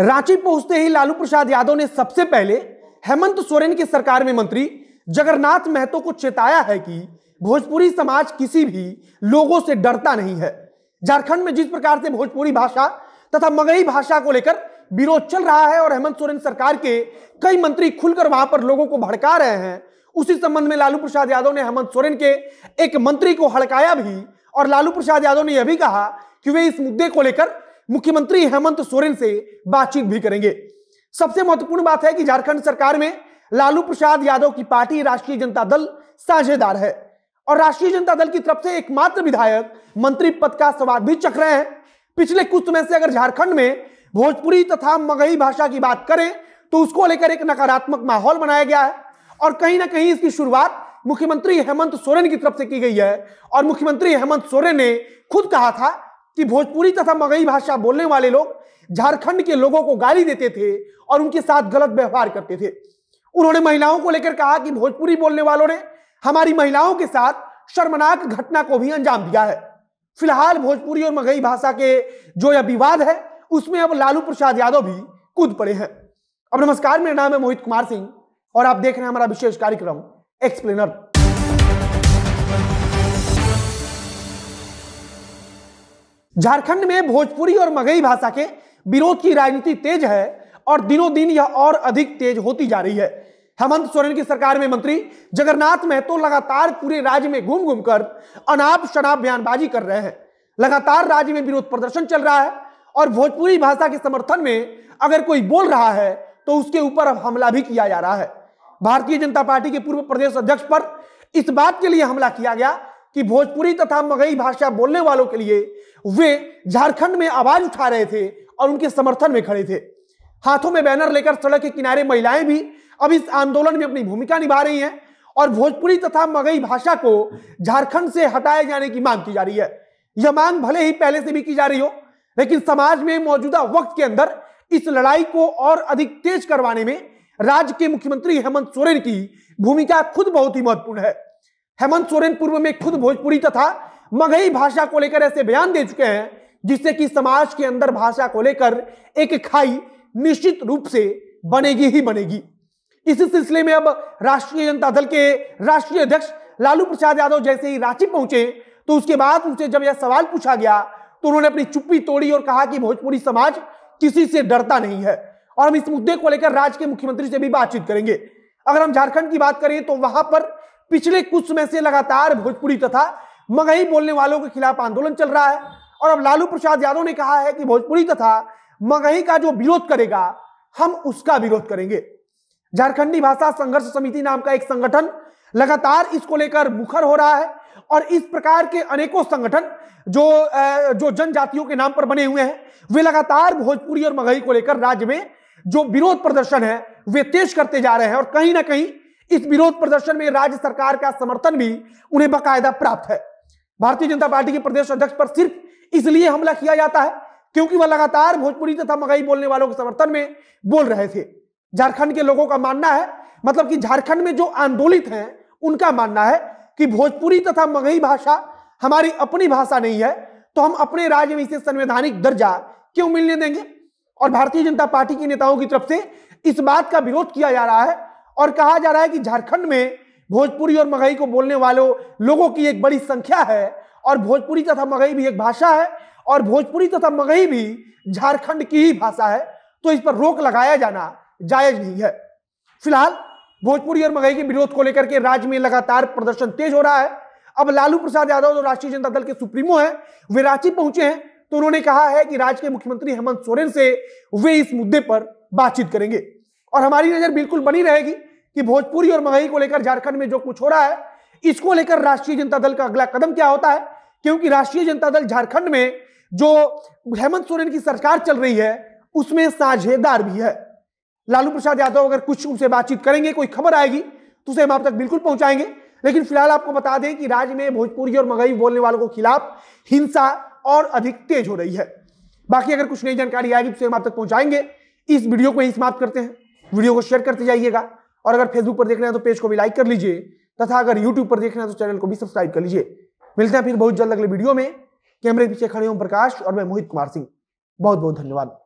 रांची पहुंचते ही लालू प्रसाद यादव ने सबसे पहले हेमंत सोरेन की सरकार में मंत्री जगन्नाथ महतो को चेताया है कि भोजपुरी समाज किसी भी लोगों से डरता नहीं है। झारखंड में जिस प्रकार से भोजपुरी भाषा तथा मगही भाषा को लेकर विरोध चल रहा है और हेमंत सोरेन सरकार के कई मंत्री खुलकर वहां पर लोगों को भड़का रहे हैं, उसी संबंध में लालू प्रसाद यादव ने हेमंत सोरेन के एक मंत्री को हड़काया भी और लालू प्रसाद यादव ने यह भी कहा कि वे इस मुद्दे को लेकर मुख्यमंत्री हेमंत सोरेन से बातचीत भी करेंगे। सबसे महत्वपूर्ण बात है कि झारखंड सरकार में लालू प्रसाद यादव की पार्टी राष्ट्रीय जनता दल साझेदार है और राष्ट्रीय जनता दल की तरफ से एकमात्र विधायक मंत्री पद का सवाल भी चख रहे हैं। पिछले कुछ समय से अगर झारखंड में भोजपुरी तथा मगही भाषा की बात करें तो उसको लेकर एक नकारात्मक माहौल बनाया गया है और कहीं ना कहीं इसकी शुरुआत मुख्यमंत्री हेमंत सोरेन की तरफ से की गई है और मुख्यमंत्री हेमंत सोरेन ने खुद कहा था कि भोजपुरी तथा मगही भाषा बोलने वाले लोग झारखंड के लोगों को गाली देते थे और उनके साथ गलत व्यवहार करते थे। उन्होंने महिलाओं को लेकर कहा कि भोजपुरी बोलने वालों ने हमारी महिलाओं के साथ शर्मनाक घटना को भी अंजाम दिया है। फिलहाल भोजपुरी और मगही भाषा के जो यह विवाद है उसमें अब लालू प्रसाद यादव भी कूद पड़े हैं। अब नमस्कार, मेरा नाम है मोहित कुमार सिंह और आप देख रहे हैं हमारा विशेष कार्यक्रम एक्सप्लेनर। झारखंड में भोजपुरी और मगही भाषा के विरोध की राजनीति तेज है और दिनों दिन यह और अधिक तेज होती जा रही है। हेमंत सोरेन की सरकार में मंत्री जगन्नाथ महतो लगातार पूरे राज्य में घूम घूम कर अनाप शनाप बयानबाजी कर रहे हैं। लगातार राज्य में विरोध प्रदर्शन चल रहा है और भोजपुरी भाषा के समर्थन में अगर कोई बोल रहा है तो उसके ऊपर अब हमला भी किया जा रहा है। भारतीय जनता पार्टी के पूर्व प्रदेश अध्यक्ष पर इस बात के लिए हमला किया गया कि भोजपुरी तथा मगही भाषा बोलने वालों के लिए वे झारखंड में आवाज उठा रहे थे और उनके समर्थन में खड़े थे। हाथों में बैनर लेकर सड़क के किनारे महिलाएं भी अब इस आंदोलन में अपनी भूमिका निभा रही हैं और भोजपुरी तथा मगही भाषा को झारखंड से हटाए जाने की मांग की जा रही है। यह मांग भले ही पहले से भी की जा रही हो, लेकिन समाज में मौजूदा वक्त के अंदर इस लड़ाई को और अधिक तेज करवाने में राज्य के मुख्यमंत्री हेमंत सोरेन की भूमिका खुद बहुत ही महत्वपूर्ण है। हेमंत सोरेन पूर्व में खुद भोजपुरी तथा मगही भाषा को लेकर ऐसे बयान दे चुके हैं जिससे कि समाज के अंदर भाषा को लेकर एक खाई निश्चित रूप से बनेगी ही बनेगी। इसी सिलसिले में अब राष्ट्रीय जनता दल के राष्ट्रीय अध्यक्ष लालू प्रसाद यादव जैसे ही रांची पहुंचे तो उसके बाद उनसे जब यह सवाल पूछा गया तो उन्होंने अपनी चुप्पी तोड़ी और कहा कि भोजपुरी समाज किसी से डरता नहीं है और हम इस मुद्दे को लेकर राज्य के मुख्यमंत्री से भी बातचीत करेंगे। अगर हम झारखंड की बात करें तो वहां पर पिछले कुछ समय से लगातार भोजपुरी तथा मगही बोलने वालों के खिलाफ आंदोलन चल रहा है और अब लालू प्रसाद यादव ने कहा है कि भोजपुरी तथा मगही का जो विरोध करेगा हम उसका विरोध करेंगे। झारखंडी भाषा संघर्ष समिति नाम का एक संगठन लगातार इसको लेकर मुखर हो रहा है और इस प्रकार के अनेकों संगठन जो जनजातियों के नाम पर बने हुए हैं वे लगातार भोजपुरी और मगही को लेकर राज्य में जो विरोध प्रदर्शन है वे तेज करते जा रहे हैं और कहीं ना कहीं इस विरोध प्रदर्शन में राज्य सरकार का समर्थन भी उन्हें बकायदा प्राप्त है। भारतीय जनता पार्टी के प्रदेश अध्यक्ष पर सिर्फ इसलिए हमला किया जाता है क्योंकि वह लगातार भोजपुरी तथा मगही बोलने वालों के समर्थन में बोल रहे थे। झारखंड के लोगों का मानना है, मतलब कि झारखंड में जो आंदोलित हैं उनका मानना है कि भोजपुरी तथा मगही भाषा हमारी अपनी भाषा नहीं है तो हम अपने राज्य में इसे संवैधानिक दर्जा क्यों मिलने देंगे। और भारतीय जनता पार्टी के नेताओं की तरफ से इस बात का विरोध किया जा रहा है और कहा जा रहा है कि झारखंड में भोजपुरी और मगही को बोलने वालों लोगों की एक बड़ी संख्या है और भोजपुरी तथा मगही भी एक भाषा है और भोजपुरी तथा मगही भी झारखंड की ही भाषा है, तो इस पर रोक लगाया जाना जायज नहीं है। फिलहाल भोजपुरी और मगही के विरोध को लेकर के राज्य में लगातार प्रदर्शन तेज हो रहा है। अब लालू प्रसाद यादव जो राष्ट्रीय जनता दल के सुप्रीमो हैं वे रांची पहुंचे हैं तो उन्होंने कहा है कि राज्य के मुख्यमंत्री हेमंत सोरेन से वे इस मुद्दे पर बातचीत करेंगे और हमारी नजर बिल्कुल बनी रहेगी कि भोजपुरी और मगही को लेकर झारखंड में जो कुछ हो रहा है इसको लेकर राष्ट्रीय जनता दल का अगला कदम क्या होता है, क्योंकि राष्ट्रीय जनता दल झारखंड में जो हेमंत सोरेन की सरकार चल रही है उसमें साझेदार भी है। लालू प्रसाद यादव अगर कुछ उनसे बातचीत करेंगे, कोई खबर आएगी तो उसे हम आप तक बिल्कुल पहुंचाएंगे, लेकिन फिलहाल आपको बता दें कि राज्य में भोजपुरी और मगही बोलने वालों के खिलाफ हिंसा और अधिक तेज हो रही है। बाकी अगर कुछ नई जानकारी आएगी तो हम आप तक पहुंचाएंगे। इस वीडियो को यही समाप्त करते हैं। वीडियो को शेयर करते जाइएगा और अगर फेसबुक पर देख रहे हैं तो पेज को भी लाइक कर लीजिए तथा अगर यूट्यूब पर देख रहे हैं तो चैनल को भी सब्सक्राइब कर लीजिए। मिलते हैं फिर बहुत जल्द अगले वीडियो में। कैमरे के पीछे खड़े ओम प्रकाश और मैं मोहित कुमार सिंह। बहुत बहुत धन्यवाद।